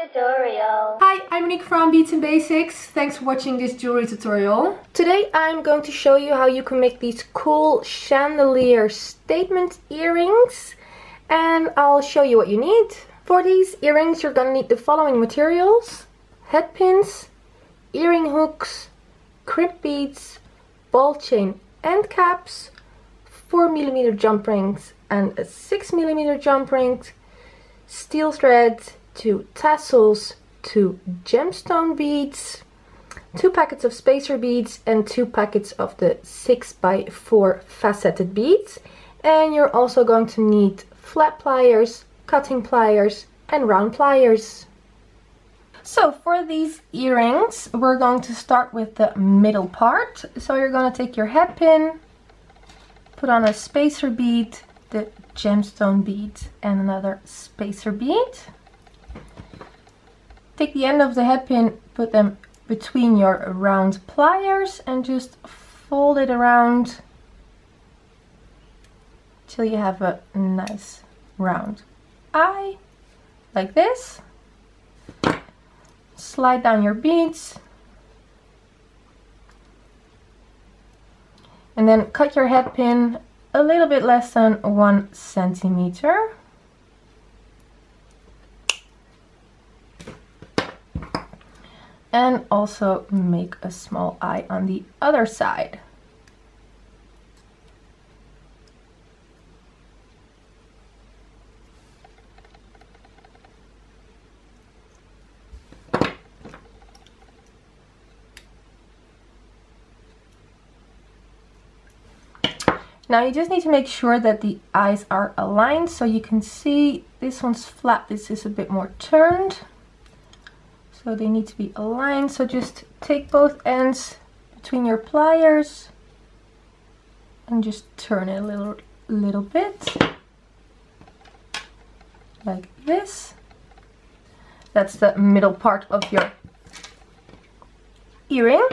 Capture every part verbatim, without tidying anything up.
tutorial. Hi, I'm Monique from Beads and Basics. Thanks for watching this jewelry tutorial. Today I'm going to show you how you can make these cool chandelier statement earrings, and I'll show you what you need. For these earrings you're gonna need the following materials: head pins, earring hooks, crimp beads, ball chain and caps, four millimeter jump rings and a six millimeter jump ring, steel thread, two tassels, two gemstone beads, two packets of spacer beads and two packets of the six by four faceted beads. And you're also going to need flat pliers, cutting pliers and round pliers. So for these earrings we're going to start with the middle part. So you're going to take your head pin, put on a spacer bead, the gemstone bead and another spacer bead. Take the end of the head pin, put them between your round pliers and just fold it around till you have a nice round eye, like this. Slide down your beads and then cut your head pin a little bit less than one centimeter. And also make a small eye on the other side. Now you just need to make sure that the eyes are aligned, so you can see this one's flat, this is a bit more turned. So they need to be aligned, so just take both ends between your pliers and just turn it a little, little bit, like this. That's the middle part of your earring.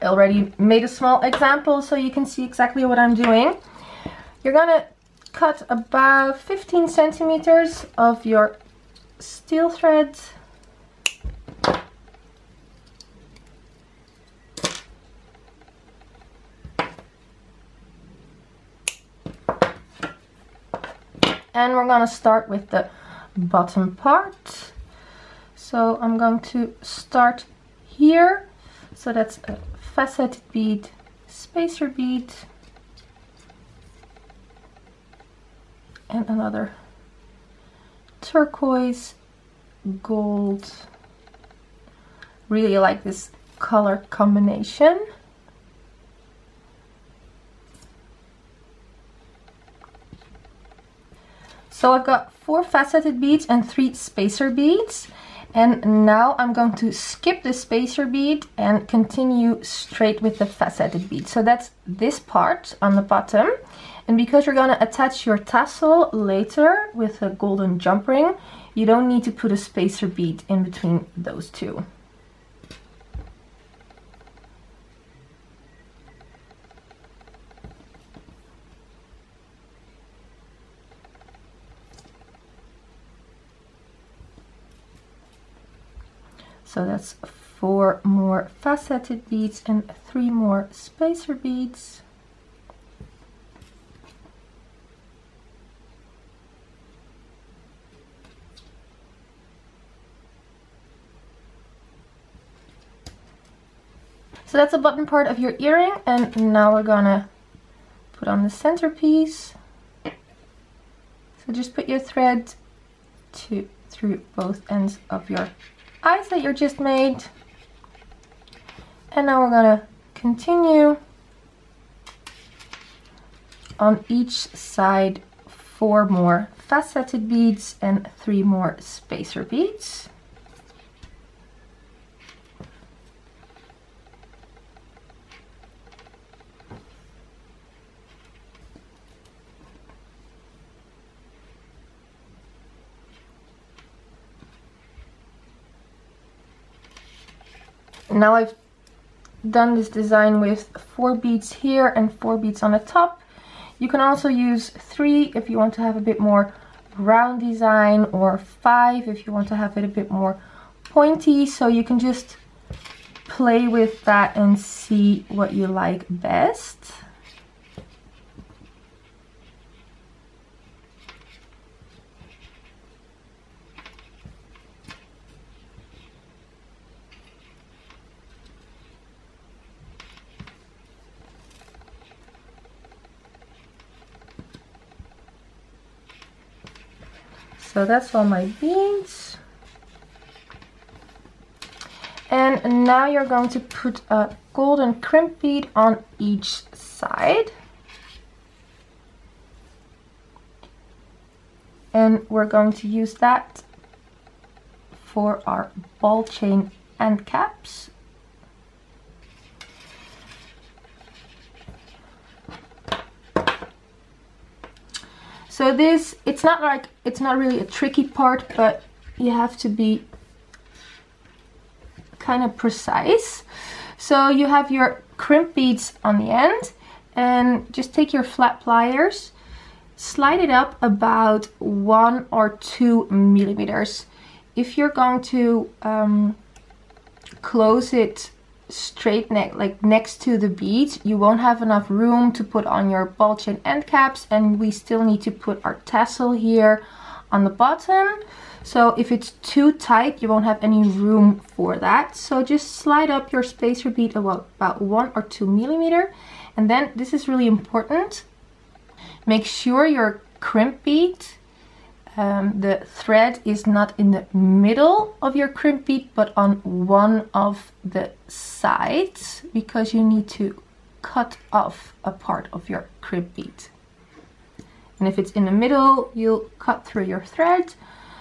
I already made a small example so you can see exactly what I'm doing. You're gonna cut about fifteen centimeters of your steel thread. And we're gonna start with the bottom part. So I'm going to start here. So that's a faceted bead, spacer bead, and another turquoise, gold. Really like this color combination. So I've got four faceted beads and three spacer beads. And now I'm going to skip the spacer bead and continue straight with the faceted bead. So that's this part on the bottom. And because you're going to attach your tassel later with a golden jump ring, you don't need to put a spacer bead in between those two. So that's four more faceted beads and three more spacer beads. So that's the bottom part of your earring, and now we're gonna put on the centerpiece. So just put your thread to, through both ends of your eyes that you just made, and now we're gonna continue on each side, four more faceted beads and three more spacer beads. Now I've done this design with four beads here and four beads on the top. You can also use three if you want to have a bit more round design, or five if you want to have it a bit more pointy. So you can just play with that and see what you like best. So that's all my beads. And now you're going to put a golden crimp bead on each side. And we're going to use that for our ball chain and caps. So this, it's not like, it's not really a tricky part, but you have to be kind of precise. So you have your crimp beads on the end, and just take your flat pliers, slide it up about one or two millimeters. If you're going to um, close it straight neck, like next to the beads, you won't have enough room to put on your ball chain end caps, and we still need to put our tassel here on the bottom. So if it's too tight, you won't have any room for that. So just slide up your spacer bead about, about one or two millimeter, and then this is really important. Make sure your crimp bead, um, the thread is not in the middle of your crimp bead, but on one of the sides, because you need to cut off a part of your crimp bead. And if it's in the middle, you'll cut through your thread.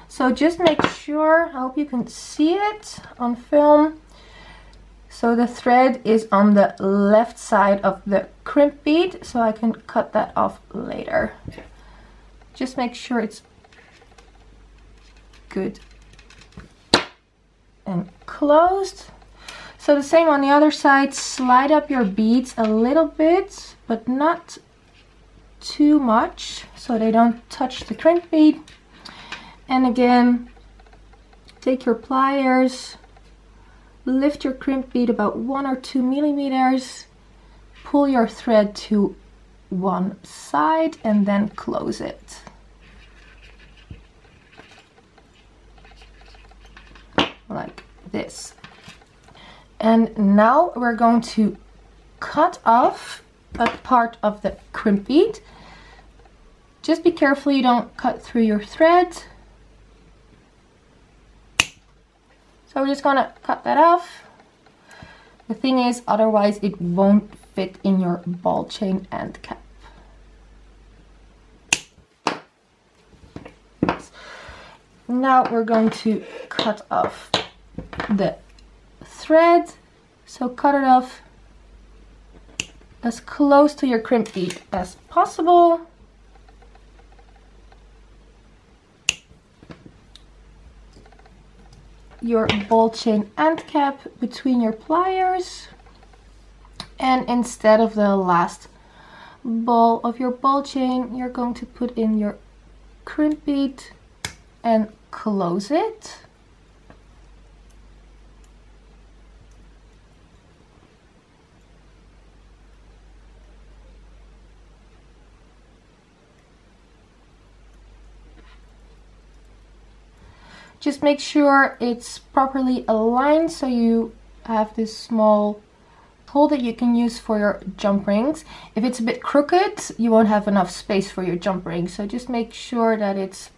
So just make sure, I hope you can see it on film. So the thread is on the left side of the crimp bead, so I can cut that off later. Just make sure it's good and closed. So the same on the other side, slide up your beads a little bit, but not too much, so they don't touch the crimp bead. And again, take your pliers, lift your crimp bead about one or two millimeters, pull your thread to one side, and then close it. Like this. And now we're going to cut off a part of the crimp bead. Just be careful you don't cut through your thread. So we're just gonna cut that off. The thing is, otherwise it won't fit in your ball chain end cap. Now we're going to cut off the thread. So cut it off as close to your crimp bead as possible. Your ball chain end cap between your pliers, and instead of the last ball of your ball chain, you're going to put in your crimp bead and close it. Just make sure it's properly aligned, so you have this small hole that you can use for your jump rings. If it's a bit crooked, you won't have enough space for your jump ring, so just make sure that it's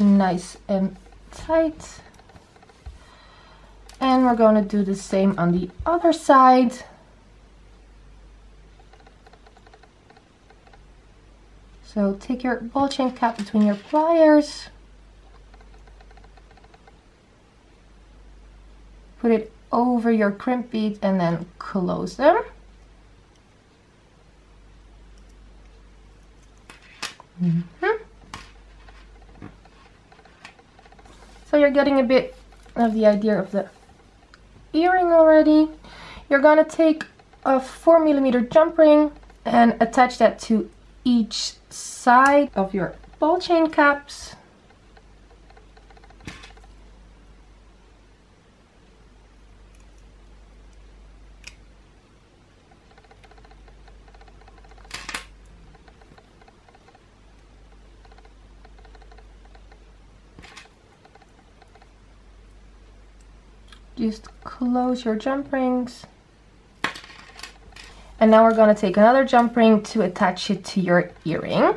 nice and tight. And we're going to do the same on the other side. So take your ball chain cap between your pliers, put it over your crimp bead, and then close them. Mm-hmm. So you're getting a bit of the idea of the earring already. You're gonna take a four millimeter jump ring and attach that to each side of your ball chain caps, just close your jump rings. And now we're going to take another jump ring to attach it to your earring.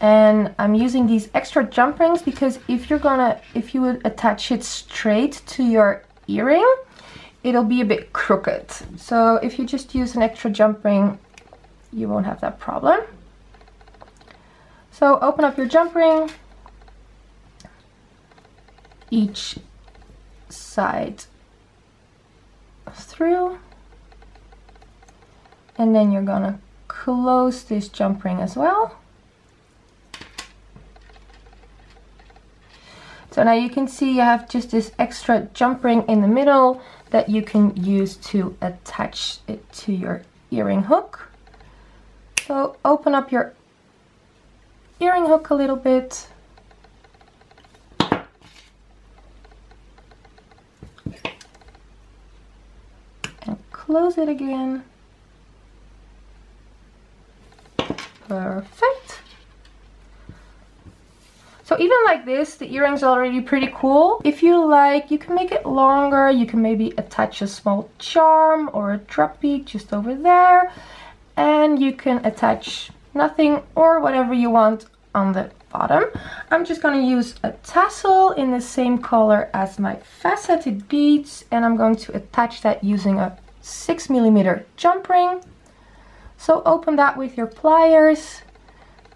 And I'm using these extra jump rings because if you're gonna, if you would attach it straight to your earring, it'll be a bit crooked. So if you just use an extra jump ring, you won't have that problem. So open up your jump ring. Each side through. And then you're gonna close this jump ring as well. So now you can see you have just this extra jump ring in the middle that you can use to attach it to your earring hook. So open up your earring hook a little bit. And close it again. Perfect. So even like this, the earrings are already pretty cool. If you like, you can make it longer. You can maybe attach a small charm or a drop bead just over there. And you can attach nothing or whatever you want on the bottom. I'm just going to use a tassel in the same color as my faceted beads. And I'm going to attach that using a six millimeter jump ring. So open that with your pliers,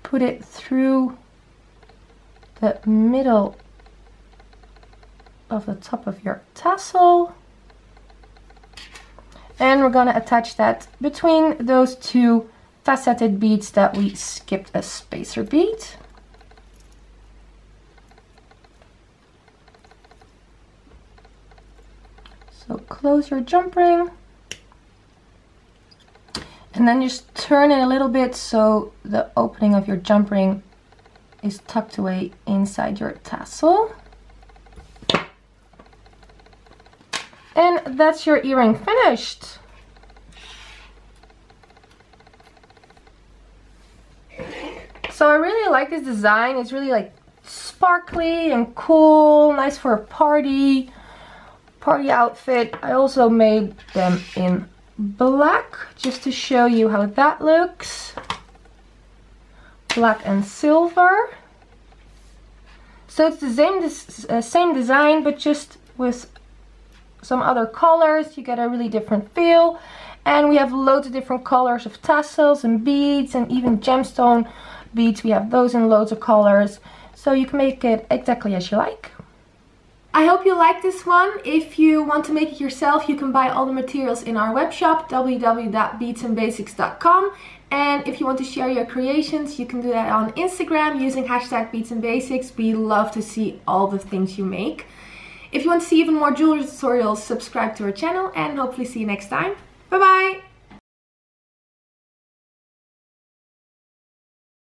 put it through the middle of the top of your tassel. And we're going to attach that between those two faceted beads that we skipped a spacer bead. So close your jump ring. And then just turn it a little bit so the opening of your jump ring is tucked away inside your tassel. And that's your earring finished. So I really like this design. It's really like sparkly and cool, nice for a party, party outfit. I also made them in black just to show you how that looks. Black and silver. So it's the same uh, same design, but just with some other colors. You get a really different feel, and we have loads of different colors of tassels and beads and even gemstone beads. We have those in loads of colors, so you can make it exactly as you like. I hope you like this one. If you want to make it yourself, you can buy all the materials in our web shop, w w w dot beads and basics dot com. And if you want to share your creations, you can do that on Instagram using hashtag Beads and Basics. We love to see all the things you make. If you want to see even more jewelry tutorials, subscribe to our channel and hopefully see you next time. Bye bye!